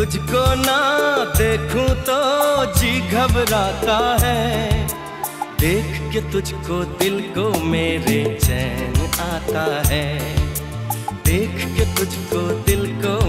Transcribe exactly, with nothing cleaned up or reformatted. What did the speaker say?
तुझको ना देखूं तो जी घबराता है, देख के तुझको दिल को मेरे चैन आता है, देख के तुझको दिल को